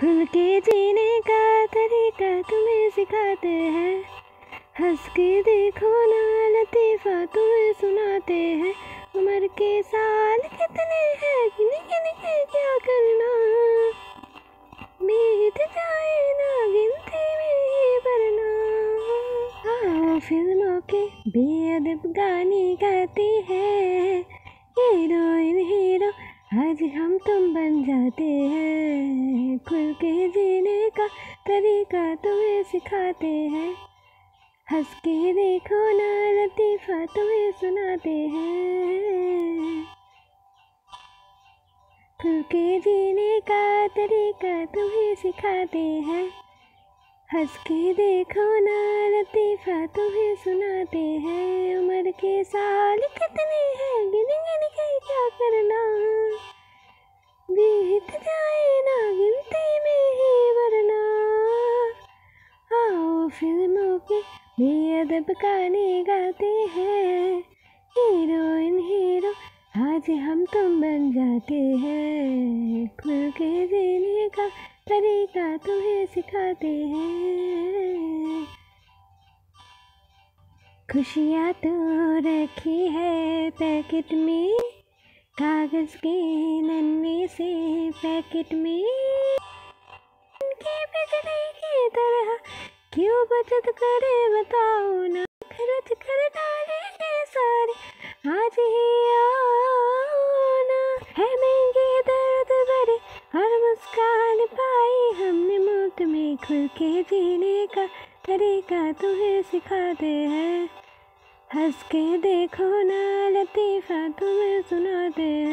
खुल के जीने का तरीका तुम्हें सिखाते हैं, हंस के देखो ना लतीफ़ा तुम्हें सुनाते हैं। उम्र के साल कितने हैं, गिन गिन के क्या करना, बीत जाए ना गिनती में ही भरना। हाँ, फिल्मों के बेअदब गाने गाते हैं, हीरोइन हीरो आज हम तुम बन जाते हैं। खुल के जीने का तरीका तुम्हें सिखाते हैं, हंस के देखो ना लतीफ़ा तुम्हें सुनाते हैं। खुल के जीने का तरीका तुम्हें सिखाते हैं, हंस के देखो ना लतीफ़ा तुम्हें सुनाते हैं। उम्र के साल कितने हैं, गिन गिन के क्या करना, बीत जाए ना गिनती में ही वरना। आओ फिल्मों के बेअदब गाने गाते हैं, हीरोइन हीरो आज हम तुम बन जाते हैं। खुल के जीने का तरीका तुम्हें सिखाते हैं। खुशियाँ तो रखी है पैकेट में, कागज़ के नन्हे से पैकेट में, के बिजली की तरह क्यों बचत करे बताओ ना, खर्च कर डालेंगे सारे आज ही। आना है महंगे दर्द भरे हर मुस्कान पाई हमने मौत में। खुल के जीने का तरीका तुम्हें सिखाते हैं, हंस के देखो ना लतीफ़ा तुम्हें सुनाते हैं।